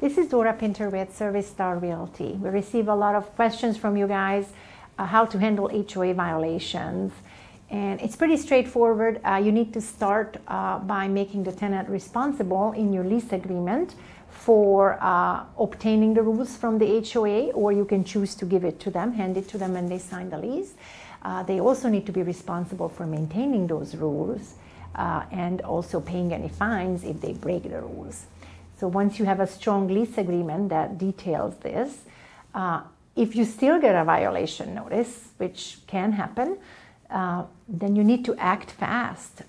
This is Dora Pinter with Service Star Realty. We receive a lot of questions from you guys how to handle HOA violations. And it's pretty straightforward. You need to start by making the tenant responsible in your lease agreement for obtaining the rules from the HOA, or you can choose to give it to them, hand it to them when they sign the lease. They also need to be responsible for maintaining those rules and also paying any fines if they break the rules. So once you have a strong lease agreement that details this, if you still get a violation notice, which can happen, then you need to act fast.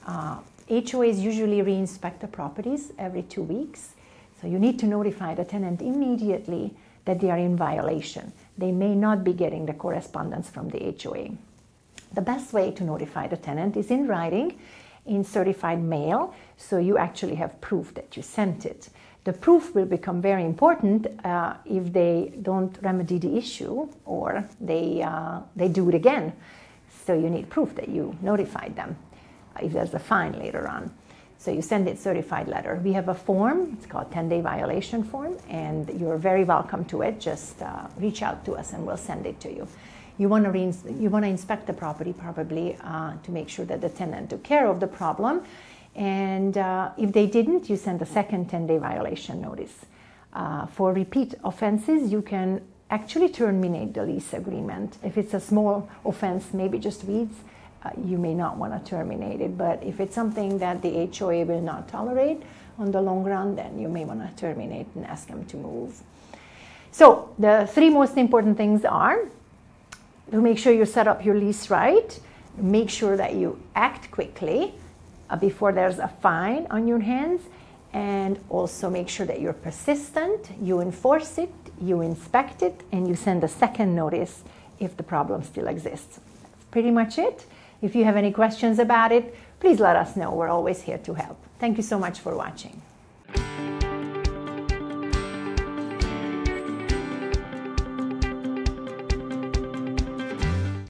HOAs usually reinspect the properties every 2 weeks. So you need to notify the tenant immediately that they are in violation. They may not be getting the correspondence from the HOA. The best way to notify the tenant is in writing, in certified mail, so you actually have proof that you sent it. The proof will become very important if they don't remedy the issue or they do it again. So you need proof that you notified them if there's a fine later on. So you send it certified letter. We have a form, it's called 10-day violation form, and you're very welcome to it. Just reach out to us and we'll send it to you. You want to inspect the property probably to make sure that the tenant took care of the problem. And if they didn't, you send a second 10-day violation notice. For repeat offenses, you can actually terminate the lease agreement. If it's a small offense, maybe just weeds, you may not want to terminate it, but if it's something that the HOA will not tolerate on the long run, then you may want to terminate and ask them to move. So the three most important things are to make sure you set up your lease right, make sure that you act quickly before there's a fine on your hands, and also make sure that you're persistent, you enforce it, you inspect it, and you send a second notice if the problem still exists. That's pretty much it. If you have any questions about it, please let us know. We're always here to help. Thank you so much for watching.